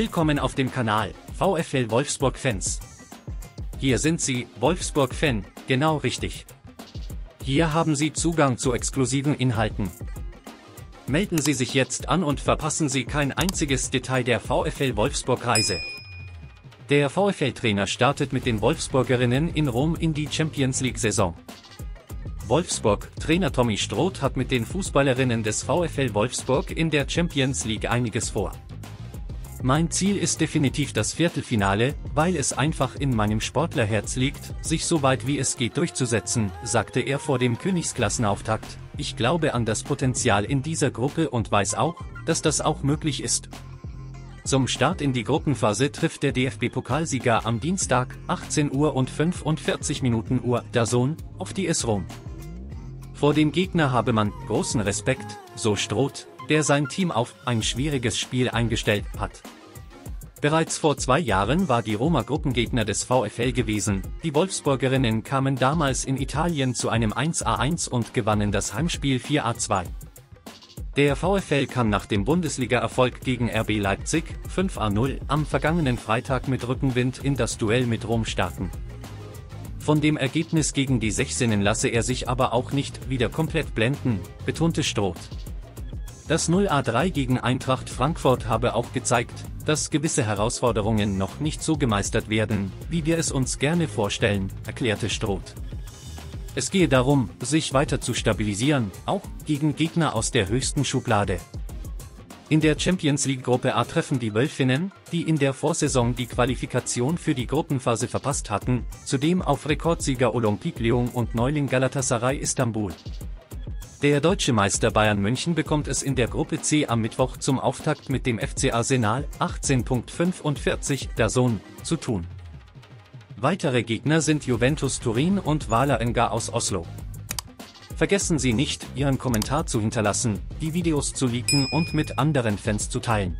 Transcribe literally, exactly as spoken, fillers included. Willkommen auf dem Kanal, VfL Wolfsburg-Fans. Hier sind Sie, Wolfsburg-Fan, genau richtig. Hier haben Sie Zugang zu exklusiven Inhalten. Melden Sie sich jetzt an und verpassen Sie kein einziges Detail der VfL Wolfsburg-Reise. Der VfL-Trainer startet mit den Wolfsburgerinnen in Rom in die Champions-League-Saison. Wolfsburg-Trainer Tommy Stroot hat mit den Fußballerinnen des VfL Wolfsburg in der Champions League einiges vor. Mein Ziel ist definitiv das Viertelfinale, weil es einfach in meinem Sportlerherz liegt, sich so weit wie es geht durchzusetzen, sagte er vor dem Königsklassenauftakt. Ich glaube an das Potenzial in dieser Gruppe und weiß auch, dass das auch möglich ist. Zum Start in die Gruppenphase trifft der D F B-Pokalsieger am Dienstag, achtzehn Uhr fünfundvierzig Minuten Uhr, D A Z N, auf die S Rom. Vor dem Gegner habe man großen Respekt, so Stroot, der sein Team auf ein schwieriges Spiel eingestellt hat. Bereits vor zwei Jahren war die Roma Gruppengegner des VfL gewesen, die Wolfsburgerinnen kamen damals in Italien zu einem eins zu eins und gewannen das Heimspiel vier zu zwei. Der VfL kann nach dem Bundesliga-Erfolg gegen R B Leipzig, fünf zu null, am vergangenen Freitag mit Rückenwind in das Duell mit Rom starten. Von dem Ergebnis gegen die Sechserinnen lasse er sich aber auch nicht wieder komplett blenden, betonte Stroot. Das null zu drei gegen Eintracht Frankfurt habe auch gezeigt, dass gewisse Herausforderungen noch nicht so gemeistert werden, wie wir es uns gerne vorstellen, erklärte Stroot. Es gehe darum, sich weiter zu stabilisieren, auch gegen Gegner aus der höchsten Schublade. In der Champions League Gruppe A treffen die Wölfinnen, die in der Vorsaison die Qualifikation für die Gruppenphase verpasst hatten, zudem auf Rekordsieger Olympique Lyon und Neuling Galatasaray Istanbul. Der deutsche Meister Bayern München bekommt es in der Gruppe C am Mittwoch zum Auftakt mit dem F C Arsenal achtzehn Uhr fünfundvierzig D A Z N zu tun. Weitere Gegner sind Juventus Turin und Valerenga aus Oslo. Vergessen Sie nicht, Ihren Kommentar zu hinterlassen, die Videos zu liken und mit anderen Fans zu teilen.